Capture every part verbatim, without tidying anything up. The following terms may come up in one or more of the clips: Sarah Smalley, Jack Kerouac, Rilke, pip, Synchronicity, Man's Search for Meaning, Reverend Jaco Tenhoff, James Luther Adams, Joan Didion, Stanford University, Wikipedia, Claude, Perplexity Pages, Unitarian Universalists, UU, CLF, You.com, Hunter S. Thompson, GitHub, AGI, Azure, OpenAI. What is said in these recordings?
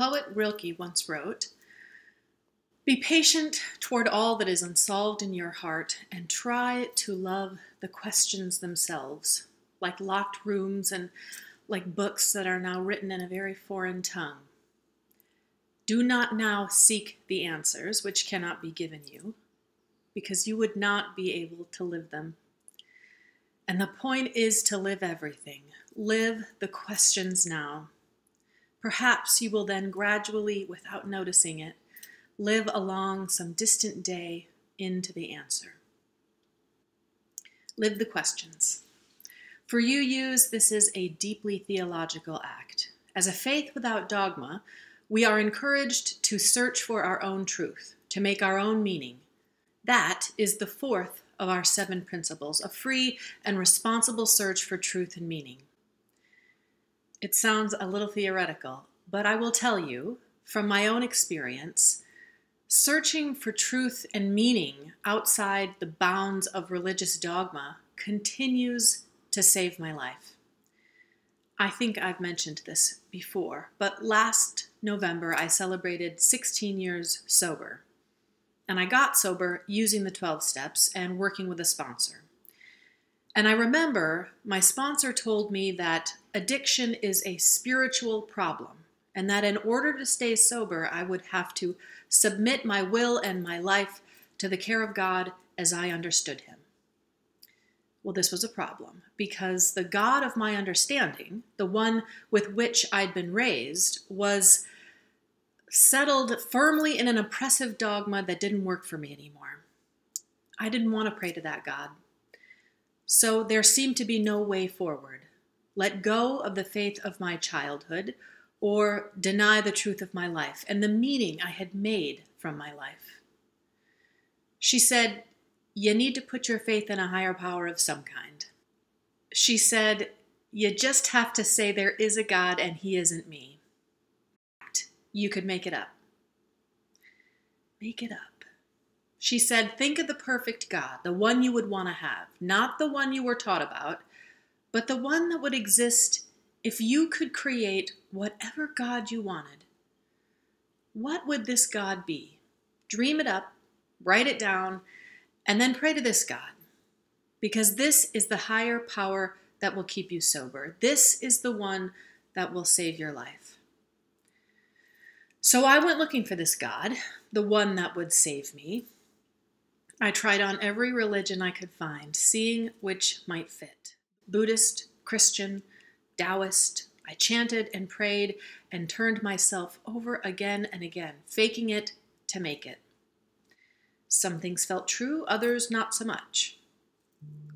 poet Rilke once wrote, "Be patient toward all that is unsolved in your heart, and try to love the questions themselves, like locked rooms and like books that are now written in a very foreign tongue. Do not now seek the answers, which cannot be given you, because you would not be able to live them. And the point is to live everything. Live the questions now. Perhaps you will then gradually, without noticing it, live along some distant day into the answer." Live the questions. For you use, this is a deeply theological act. As a faith without dogma, we are encouraged to search for our own truth, to make our own meaning. That is the fourth of our seven principles, a free and responsible search for truth and meaning. It sounds a little theoretical, but I will tell you, from my own experience, searching for truth and meaning outside the bounds of religious dogma continues to save my life. I think I've mentioned this before, but last November I celebrated sixteen years sober. And I got sober using the twelve steps and working with a sponsor. And I remember my sponsor told me that addiction is a spiritual problem, and that in order to stay sober, I would have to submit my will and my life to the care of God as I understood him. Well, this was a problem, because the God of my understanding, the one with which I'd been raised, was settled firmly in an oppressive dogma that didn't work for me anymore. I didn't want to pray to that God. So there seemed to be no way forward. Let go of the faith of my childhood, or deny the truth of my life and the meaning I had made from my life. She said, "You need to put your faith in a higher power of some kind." She said, "You just have to say there is a God and he isn't me. You could make it up." Make it up. She said, "Think of the perfect God, the one you would want to have, not the one you were taught about, but the one that would exist if you could create whatever God you wanted. What would this God be? Dream it up, write it down, and then pray to this God, because this is the higher power that will keep you sober. This is the one that will save your life." So I went looking for this God, the one that would save me. I tried on every religion I could find, seeing which might fit. Buddhist, Christian, Taoist. I chanted and prayed and turned myself over again and again, faking it to make it. Some things felt true, others not so much.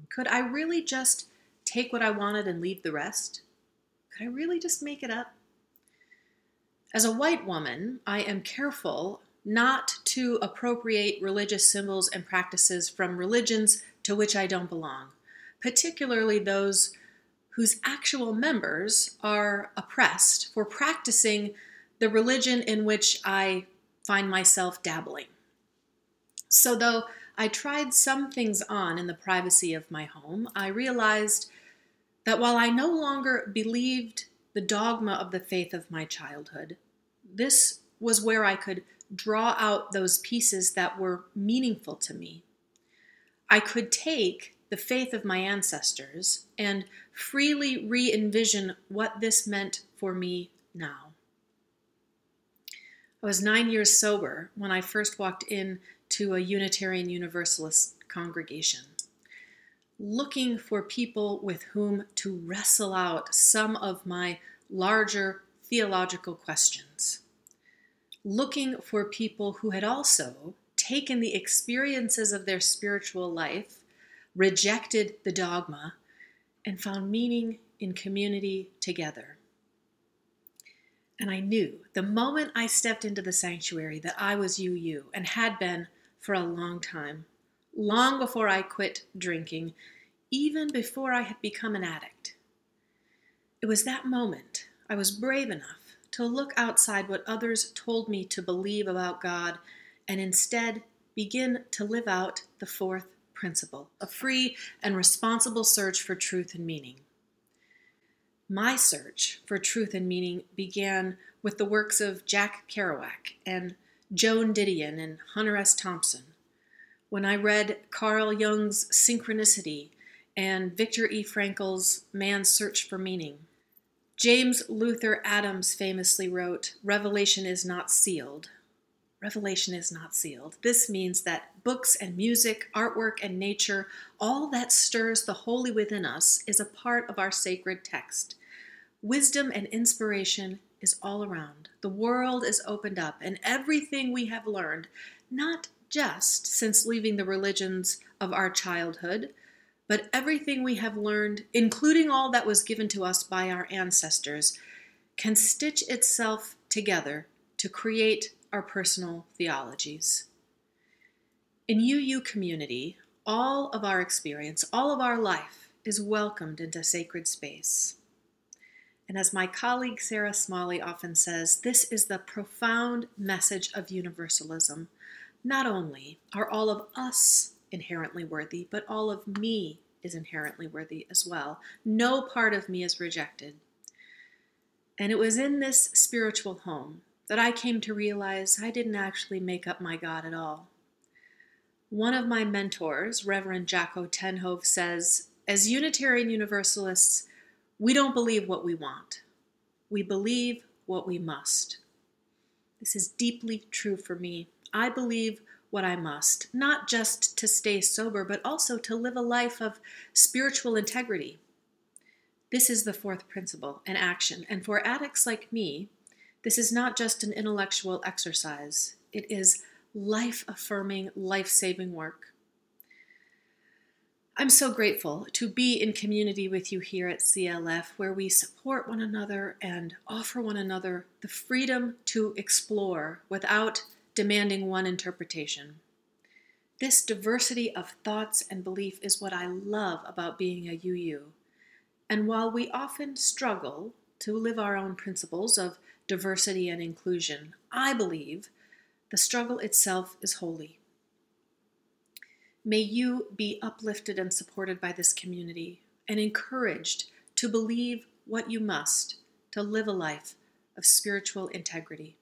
Could I really just take what I wanted and leave the rest? Could I really just make it up? As a white woman, I am careful not to appropriate religious symbols and practices from religions to which I don't belong, particularly those whose actual members are oppressed for practicing the religion in which I find myself dabbling. So though I tried some things on in the privacy of my home, I realized that while I no longer believed the dogma of the faith of my childhood, this was where I could draw out those pieces that were meaningful to me. I could take the faith of my ancestors and freely re-envision what this meant for me now. I was nine years sober when I first walked in to a Unitarian Universalist congregation, looking for people with whom to wrestle out some of my larger theological questions, looking for people who had also taken the experiences of their spiritual life, rejected the dogma, and found meaning in community together. And I knew the moment I stepped into the sanctuary that I was U U, and had been for a long time. Long before I quit drinking, even before I had become an addict. It was that moment I was brave enough to look outside what others told me to believe about God and instead begin to live out the fourth principle, a free and responsible search for truth and meaning. My search for truth and meaning began with the works of Jack Kerouac and Joan Didion and Hunter S. Thompson. When I read Carl Jung's Synchronicity and Viktor E. Frankl's Man's Search for Meaning. James Luther Adams famously wrote, "Revelation is not sealed." Revelation is not sealed. This means that books and music, artwork and nature, all that stirs the holy within us is a part of our sacred text. Wisdom and inspiration is all around. The world is opened up, and everything we have learned, not just since leaving the religions of our childhood, but everything we have learned, including all that was given to us by our ancestors, can stitch itself together to create our personal theologies. In U U community, all of our experience, all of our life is welcomed into sacred space. And as my colleague Sarah Smalley often says, this is the profound message of universalism. Not only are all of us inherently worthy, but all of me is inherently worthy as well. No part of me is rejected. And it was in this spiritual home that I came to realize I didn't actually make up my God at all. One of my mentors, Reverend Jaco Tenhoff, says, as Unitarian Universalists, we don't believe what we want. We believe what we must. This is deeply true for me. I believe what I must, not just to stay sober, but also to live a life of spiritual integrity. This is the fourth principle in action, and for addicts like me, this is not just an intellectual exercise. It is life-affirming, life-saving work. I'm so grateful to be in community with you here at C L F, where we support one another and offer one another the freedom to explore without demanding one interpretation. This diversity of thoughts and belief is what I love about being a U U. And while we often struggle to live our own principles of diversity and inclusion, I believe the struggle itself is holy. May you be uplifted and supported by this community and encouraged to believe what you must to live a life of spiritual integrity.